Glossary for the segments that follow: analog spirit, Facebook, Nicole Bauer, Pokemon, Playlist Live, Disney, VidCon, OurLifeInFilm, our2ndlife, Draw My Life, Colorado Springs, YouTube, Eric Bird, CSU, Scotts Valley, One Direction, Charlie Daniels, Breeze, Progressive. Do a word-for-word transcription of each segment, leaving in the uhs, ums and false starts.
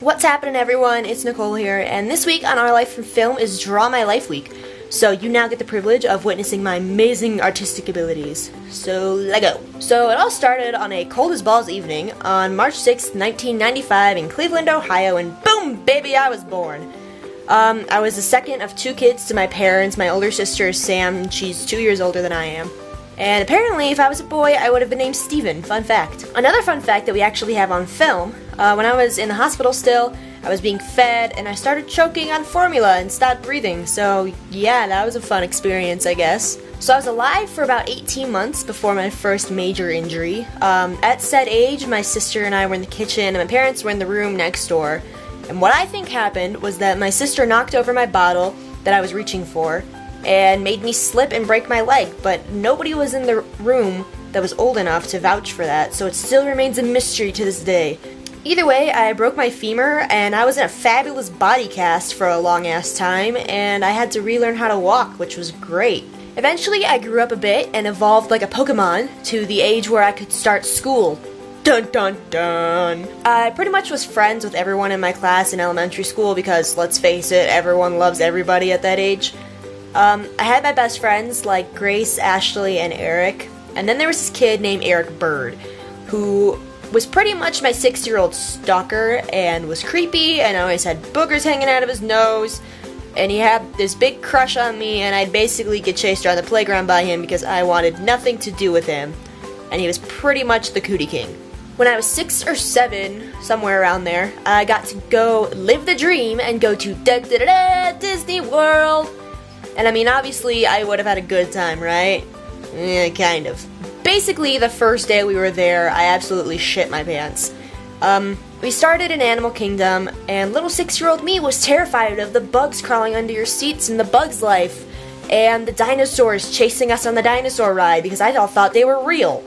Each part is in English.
What's happening, everyone? It's Nicole here, and this week on Our Life in Film is Draw My Life Week. So you now get the privilege of witnessing my amazing artistic abilities. So Lego. So it all started on a cold as balls evening on March sixth, nineteen ninety-five in Cleveland, Ohio, and boom, baby, I was born. Um, I was the second of two kids to my parents. My older sister is Sam, and she's two years older than I am. And apparently, if I was a boy, I would have been named Steven. Fun fact. Another fun fact that we actually have on film, uh, when I was in the hospital still, I was being fed, and I started choking on formula and stopped breathing. So, yeah, that was a fun experience, I guess. So I was alive for about eighteen months before my first major injury. Um, at said age, my sister and I were in the kitchen, and my parents were in the room next door. And what I think happened was that my sister knocked over my bottle that I was reaching for, and made me slip and break my leg, but nobody was in the room that was old enough to vouch for that, so it still remains a mystery to this day. Either way, I broke my femur, and I was in a fabulous body cast for a long-ass time, and I had to relearn how to walk, which was great. Eventually, I grew up a bit and evolved like a Pokemon to the age where I could start school. Dun dun dun! I pretty much was friends with everyone in my class in elementary school because, let's face it, everyone loves everybody at that age. Um, I had my best friends like Grace, Ashley, and Eric, and then there was this kid named Eric Bird, who was pretty much my six-year-old stalker and was creepy and always had boogers hanging out of his nose, and he had this big crush on me, and I'd basically get chased around the playground by him because I wanted nothing to do with him, and he was pretty much the cootie king. When I was six or seven, somewhere around there, I got to go live the dream and go to da-da-da-da Disney World. And I mean, obviously, I would have had a good time, right? Yeah, kind of. Basically, the first day we were there, I absolutely shit my pants. Um, we started in Animal Kingdom, and little six-year-old me was terrified of the bugs crawling under your seats and the bug's life, and the dinosaurs chasing us on the dinosaur ride, because I all thought they were real.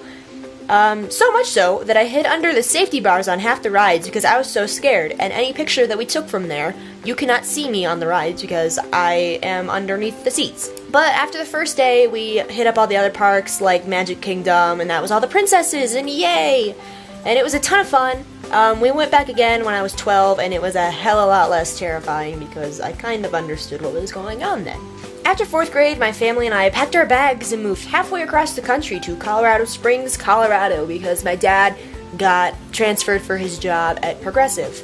Um, so much so that I hid under the safety bars on half the rides because I was so scared, and any picture that we took from there, you cannot see me on the rides because I am underneath the seats. But after the first day, we hit up all the other parks like Magic Kingdom, and that was all the princesses, and yay! And it was a ton of fun. Um, we went back again when I was twelve, and it was a hell of a lot less terrifying because I kind of understood what was going on then. After fourth grade, my family and I packed our bags and moved halfway across the country to Colorado Springs, Colorado, because my dad got transferred for his job at Progressive.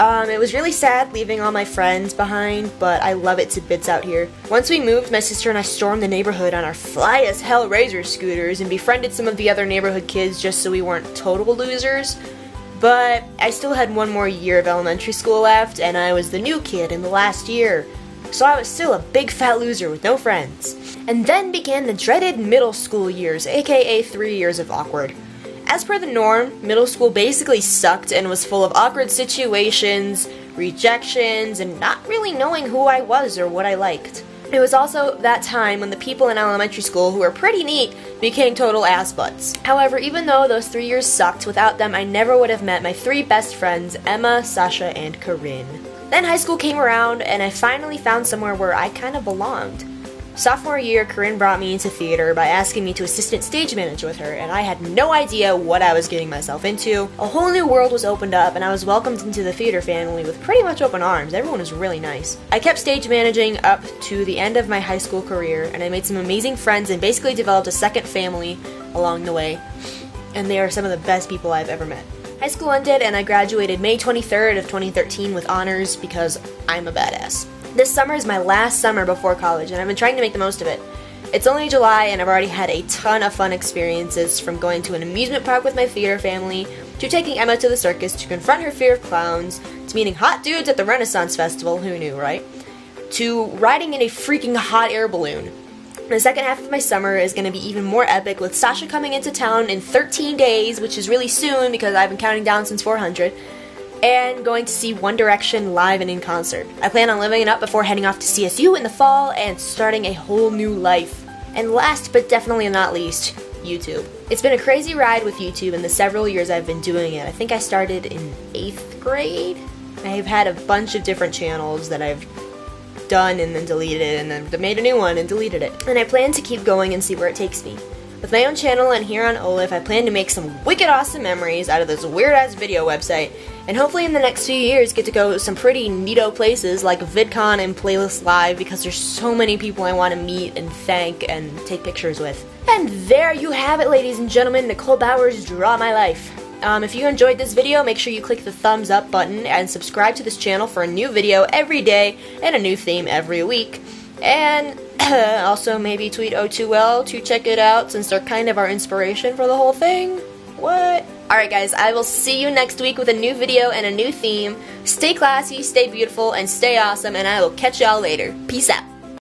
Um, it was really sad leaving all my friends behind, but I love it to bits out here. Once we moved, my sister and I stormed the neighborhood on our fly-as-hell razor scooters and befriended some of the other neighborhood kids just so we weren't total losers. But I still had one more year of elementary school left, and I was the new kid in the last year. So I was still a big fat loser with no friends. And then began the dreaded middle school years, aka three years of awkward. As per the norm, middle school basically sucked and was full of awkward situations, rejections, and not really knowing who I was or what I liked. It was also that time when the people in elementary school who were pretty neat became total ass butts. However, even though those three years sucked, without them I never would have met my three best friends, Emma, Sasha, and Corinne. Then high school came around, and I finally found somewhere where I kind of belonged. Sophomore year, Corinne brought me into theater by asking me to assistant stage manage with her, and I had no idea what I was getting myself into. A whole new world was opened up, and I was welcomed into the theater family with pretty much open arms. Everyone was really nice. I kept stage managing up to the end of my high school career, and I made some amazing friends and basically developed a second family along the way, and they are some of the best people I've ever met. High school ended, and I graduated May twenty-third of twenty thirteen with honors because I'm a badass. This summer is my last summer before college, and I've been trying to make the most of it. It's only July, and I've already had a ton of fun experiences, from going to an amusement park with my theater family, to taking Emma to the circus to confront her fear of clowns, to meeting hot dudes at the Renaissance Festival, who knew, right? To riding in a freaking hot air balloon. The second half of my summer is going to be even more epic, with Sasha coming into town in thirteen days, which is really soon because I've been counting down since four hundred. And going to see One Direction live and in concert. I plan on living it up before heading off to C S U in the fall and starting a whole new life. And last but definitely not least, YouTube. It's been a crazy ride with YouTube in the several years I've been doing it. I think I started in eighth grade. I've had a bunch of different channels that I've done and then deleted and then made a new one and deleted it. And I plan to keep going and see where it takes me. With my own channel and here on OurLife, I plan to make some wicked awesome memories out of this weird-ass video website, and hopefully in the next few years get to go to some pretty neato places like VidCon and Playlist Live, because there's so many people I want to meet and thank and take pictures with. And there you have it, ladies and gentlemen, Nicole Bauer's Draw My Life. Um, if you enjoyed this video, make sure you click the thumbs up button and subscribe to this channel for a new video every day and a new theme every week. And also maybe tweet O two L to check it out, since they're kind of our inspiration for the whole thing. What? Alright guys, I will see you next week with a new video and a new theme. Stay classy, stay beautiful, and stay awesome, and I will catch y'all later. Peace out.